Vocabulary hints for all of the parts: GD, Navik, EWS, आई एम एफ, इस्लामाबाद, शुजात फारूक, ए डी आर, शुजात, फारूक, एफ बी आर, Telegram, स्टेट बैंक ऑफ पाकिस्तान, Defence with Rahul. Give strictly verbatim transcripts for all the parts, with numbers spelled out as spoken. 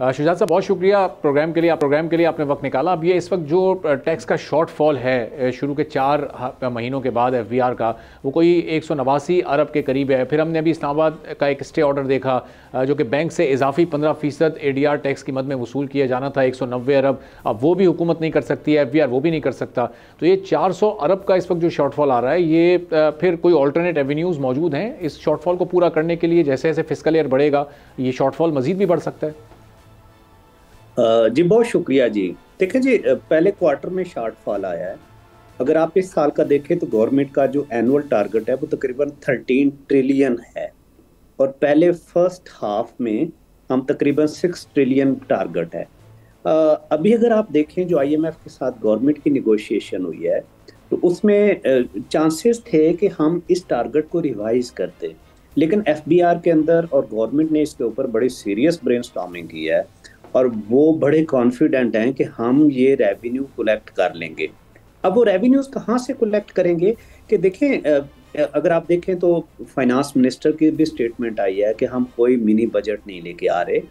शुजात साहब, बहुत शुक्रिया प्रोग्राम के लिए। आप प्रोग्राम के लिए आपने वक्त निकाला। अब ये इस वक्त जो टैक्स का शॉर्टफॉल है शुरू के चार महीनों के बाद एफ बी आर का, वो कोई एक सौ नवासी अरब के करीब है। फिर हमने अभी इस्लामाबाद का एक स्टे ऑर्डर देखा जो कि बैंक से इजाफी पंद्रह फ़ीसद ए डी आर टैक्स की मद में वसूल किया जाना था, एक सौ नब्बे अरब। अब वो भी हुकूमत नहीं कर सकती है, एफ बी आर वो भी नहीं कर सकता। तो ये चार सौ अरब का इस वक्त जो शॉर्टफॉल आ रहा है, ये फिर कोई ऑल्टरनेट एवेन्यूज़ मौजूद हैं इस शॉर्टफॉल को पूरा करने के लिए? जैसे जैसे फिस्कल ईयर बढ़ेगा ये शॉर्टफॉल मजीद भी बढ़ सकता है? जी बहुत शुक्रिया जी। देखिए जी, पहले क्वार्टर में शॉर्टफॉल आया है। अगर आप इस साल का देखें तो गवर्नमेंट का जो एनुअल टारगेट है वो तकरीबन थर्टीन ट्रिलियन है, और पहले फर्स्ट हाफ में हम तकरीबन सिक्स ट्रिलियन टारगेट है। अभी अगर आप देखें जो आई एम एफ के साथ गवर्नमेंट की निगोशिएशन हुई है तो उसमें चांसेस थे कि हम इस टारगेट को रिवाइज करते, लेकिन एफ बी आर के अंदर और गवर्नमेंट ने इसके ऊपर बड़ी सीरियस ब्रेनस्टॉर्मिंग की है और वो बड़े कॉन्फिडेंट हैं कि हम ये रेवेन्यू कलेक्ट कर लेंगे। अब वो रेवेन्यूज कहाँ से कलेक्ट करेंगे कि देखें, अगर आप देखें तो फाइनेंस मिनिस्टर की भी स्टेटमेंट आई है कि हम कोई मिनी बजट नहीं लेके आ रहे।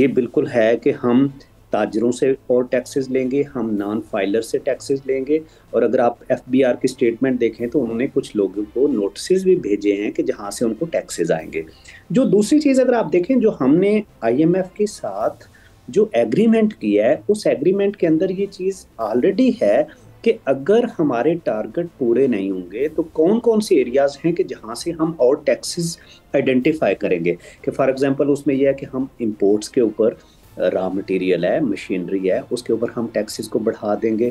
ये बिल्कुल है कि हम ताजरों से और टैक्सेस लेंगे, हम नॉन फाइलर से टैक्सेस लेंगे। और अगर आप एफ बी आर की स्टेटमेंट देखें तो उन्होंने कुछ लोगों को नोटिस भी भेजे हैं कि जहाँ से उनको टैक्सेस आएंगे। जो दूसरी चीज़ अगर आप देखें, जो हमने आई एम एफ के साथ जो एग्रीमेंट किया है उस एग्रीमेंट के अंदर ये चीज़ ऑलरेडी है कि अगर हमारे टारगेट पूरे नहीं होंगे तो कौन कौन से एरियाज़ हैं कि जहाँ से हम और टैक्सेस आइडेंटिफाई करेंगे। कि फॉर एग्जांपल उसमें यह है कि हम इंपोर्ट्स के ऊपर रॉ मटेरियल है, मशीनरी है, उसके ऊपर हम टैक्सेस को बढ़ा देंगे,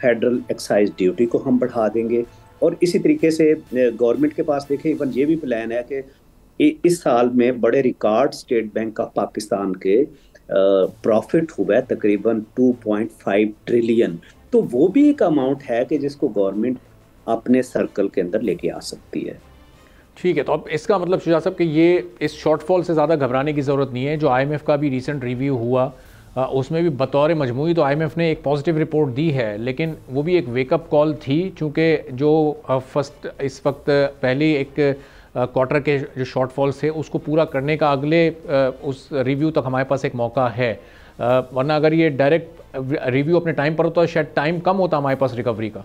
फेडरल एक्साइज ड्यूटी को हम बढ़ा देंगे। और इसी तरीके से गवर्नमेंट के पास देखें इवन ये भी प्लान है कि इस साल में बड़े record स्टेट बैंक ऑफ पाकिस्तान के प्रॉफिट हुआ है तकरीबन टू पॉइंट फाइव ट्रिलियन। तो वो भी एक अमाउंट है कि जिसको गवर्नमेंट अपने सर्कल के अंदर लेके आ सकती है। ठीक है, तो अब इसका मतलब शुजात साहब कि ये इस शॉर्टफॉल से ज़्यादा घबराने की ज़रूरत नहीं है। जो आई एम एफ़ का भी रिसेंट रिव्यू हुआ उसमें भी बतौर मजमूई तो आई एम एफ़ ने एक पॉजिटिव रिपोर्ट दी है, लेकिन वो भी एक वेकअप कॉल थी चूँकि जो फर्स्ट इस वक्त पहली एक क्वार्टर के जो शॉर्टफॉल से उसको पूरा करने का अगले उस रिव्यू तक हमारे पास एक मौका है। वरना अगर ये डायरेक्ट रिव्यू अपने टाइम पर होता तो शायद टाइम कम होता हमारे पास रिकवरी का।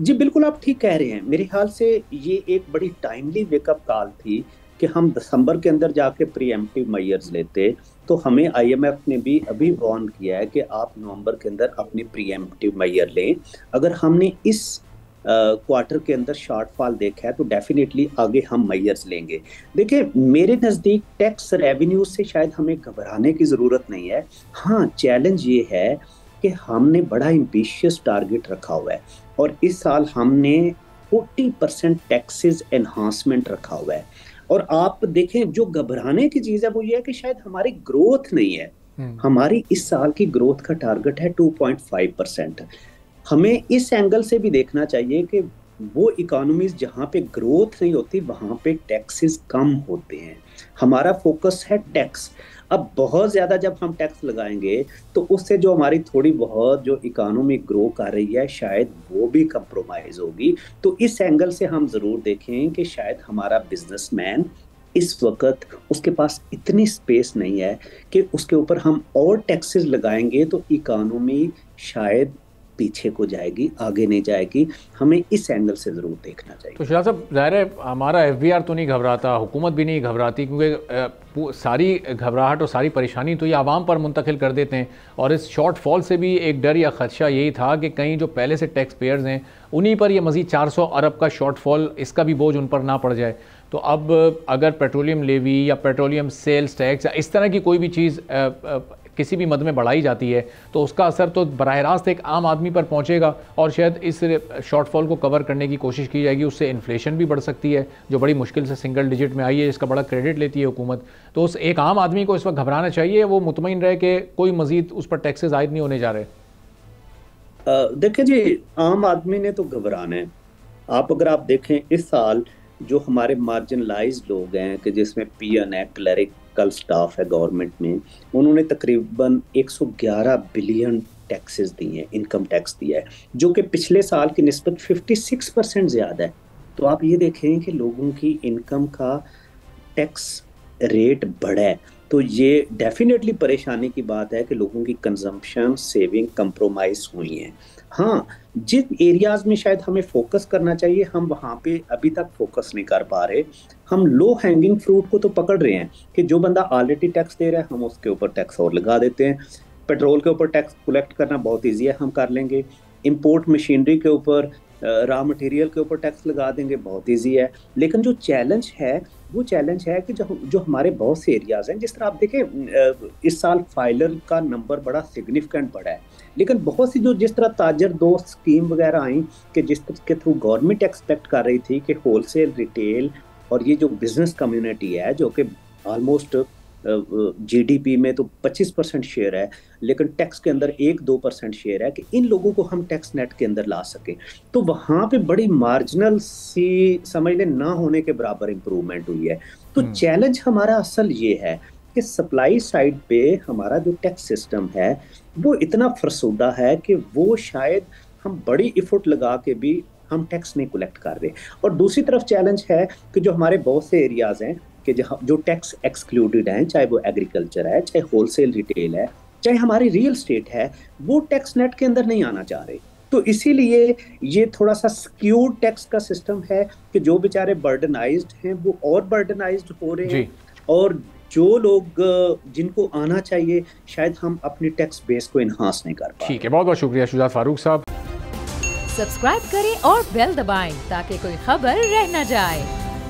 जी बिल्कुल आप ठीक कह रहे हैं। मेरे ख्याल से ये एक बड़ी टाइमली वेकअप कॉल थी कि हम दिसंबर के अंदर जाके प्रीएम्प्टिव मेजर्स लेते, तो हमें आईएमएफ ने भी अभी वार्न किया है कि आप नवंबर के अंदर अपने प्रीएम्प्टिव मेजर लें। अगर हमने इस क्वार्टर uh, के अंदर शॉर्टफॉल देखा है तो डेफिनेटली आगे हम मेजर्स लेंगे। देखिए मेरे नज़दीक टैक्स रेवेन्यू से शायद हमें घबराने की ज़रूरत नहीं है। हाँ, चैलेंज ये है कि हमने बड़ा एम्बिशियस टारगेट रखा हुआ है और इस साल हमने फोर्टी परसेंट टैक्सेस एनहांसमेंट रखा हुआ है। और आप देखें जो घबराने की चीज़ है वो ये है कि शायद हमारी ग्रोथ नहीं है। हमारी इस साल की ग्रोथ का टारगेट है टू पॉइंट फाइव परसेंट। हमें इस एंगल से भी देखना चाहिए कि वो इकोनॉमीज जहाँ पे ग्रोथ नहीं होती वहाँ पे टैक्सेस कम होते हैं। हमारा फोकस है टैक्स। अब बहुत ज़्यादा जब हम टैक्स लगाएंगे तो उससे जो हमारी थोड़ी बहुत जो इकोनॉमी ग्रो कर रही है शायद वो भी कंप्रोमाइज़ होगी। तो इस एंगल से हम ज़रूर देखें कि शायद हमारा बिजनेसमैन इस वक्त उसके पास इतनी स्पेस नहीं है कि उसके ऊपर हम और टैक्सेस लगाएंगे तो इकोनॉमी शायद पीछे को जाएगी, आगे नहीं जाएगी। हमें इस एंगल से ज़रूर देखना चाहिए। तो शुजात साहब, ज़ाहिर है हमारा एफ बी आर तो नहीं घबराता, हुकूमत भी नहीं घबराती, क्योंकि सारी घबराहट और सारी परेशानी तो ये आवाम पर मुंतकिल कर देते हैं। और इस शॉर्टफॉल से भी एक डर या ख़दशा यही था कि कहीं जो पहले से टैक्स पेयर्स हैं उन्हीं पर यह मज़ीद चार सौ अरब का शॉर्टफॉल, इसका भी बोझ उन पर ना पड़ जाए। तो अब अगर पेट्रोलियम लेवी या पेट्रोलियम सेल्स टैक्स या इस तरह की कोई भी चीज़ किसी भी मद में बढ़ाई जाती है तो उसका असर तो बराह रास्त एक आम आदमी पर पहुंचेगा और शायद इस शॉर्टफॉल को कवर करने की कोशिश की जाएगी। उससे इन्फ्लेशन भी बढ़ सकती है जो बड़ी मुश्किल से सिंगल डिजिट में आई है, इसका बड़ा क्रेडिट लेती है हुकूमत। तो उस एक आम आदमी को इस वक्त घबराना चाहिए, वो मुतमईन रहे कि कोई मजीद उस पर टैक्सेस आयद नहीं होने जा रहे। देखिए जी, आम आदमी ने तो घबराना है। आप अगर आप देखें इस साल जो हमारे मार्जिनलाइज लोग हैं कि जिसमें पीएन है, क्लरिकल स्टाफ है गवर्नमेंट में, उन्होंने तकरीबन एक सौ ग्यारह बिलियन टैक्सेस दिए हैं, इनकम टैक्स दिया है, जो कि पिछले साल की निस्बत छप्पन परसेंट ज़्यादा है। तो आप ये देखें कि लोगों की इनकम का टैक्स रेट बढ़ा है। तो ये डेफिनेटली परेशानी की बात है कि लोगों की कंजम्पशन सेविंग कंप्रोमाइज़ हुई हैं। हाँ, जिन एरियाज़ में शायद हमें फोकस करना चाहिए हम वहाँ पे अभी तक फोकस नहीं कर पा रहे। हम लो हैंगिंग फ्रूट को तो पकड़ रहे हैं कि जो बंदा ऑलरेडी टैक्स दे रहा है हम उसके ऊपर टैक्स और लगा देते हैं। पेट्रोल के ऊपर टैक्स कलेक्ट करना बहुत ईजी है, हम कर लेंगे। इम्पोर्ट मशीनरी के ऊपर, रॉ मटेरियल के ऊपर टैक्स लगा देंगे, बहुत ईजी है। लेकिन जो चैलेंज है वो चैलेंज है कि जो जो हमारे बहुत से एरियाज़ हैं, जिस तरह आप देखें इस साल फाइलर का नंबर बड़ा सिग्निफिकेंट बढ़ा है, लेकिन बहुत सी जो जिस तरह ताजर दो स्कीम वगैरह आई कि जिसके थ्रू गवर्नमेंट एक्सपेक्ट कर रही थी कि होलसेल, रिटेल और ये जो बिज़नेस कम्यूनिटी है जो कि ऑलमोस्ट जीडीपी में तो पच्चीस परसेंट शेयर है लेकिन टैक्स के अंदर एक दो परसेंट शेयर है, कि इन लोगों को हम टैक्स नेट के अंदर ला सकें, तो वहाँ पे बड़ी मार्जिनल सी समझ लें ना होने के बराबर इम्प्रूवमेंट हुई है। तो चैलेंज हमारा असल ये है कि सप्लाई साइड पे हमारा जो टैक्स सिस्टम है वो इतना फरसूदा है कि वो शायद हम बड़ी एफर्ट लगा के भी हम टैक्स नहीं कलेक्ट कर रहे। और दूसरी तरफ चैलेंज है कि जो हमारे बहुत से एरियाज़ हैं कि जहाँ जो टैक्स एक्सक्लूडेड हैं, चाहे वो एग्रीकल्चर है, चाहे होलसेल रिटेल है, चाहे हमारी रियल स्टेट है, वो टैक्स नेट के अंदर नहीं आना चाह रहे। तो इसीलिए ये थोड़ा सा स्क्यूड टैक्स का सिस्टम है कि जो बेचारे बर्डनाइज्ड हैं वो और बर्डनाइज्ड हो रहे हैं, और जो लोग जिनको आना चाहिए शायद हम अपने टैक्स बेस को इन्हांस नहीं कर पाए। ठीक है, बहुत बहुत शुक्रिया शुजात फारूक साहब। सब्सक्राइब करें और बेल दबाएं ताकि कोई खबर रह न जाए।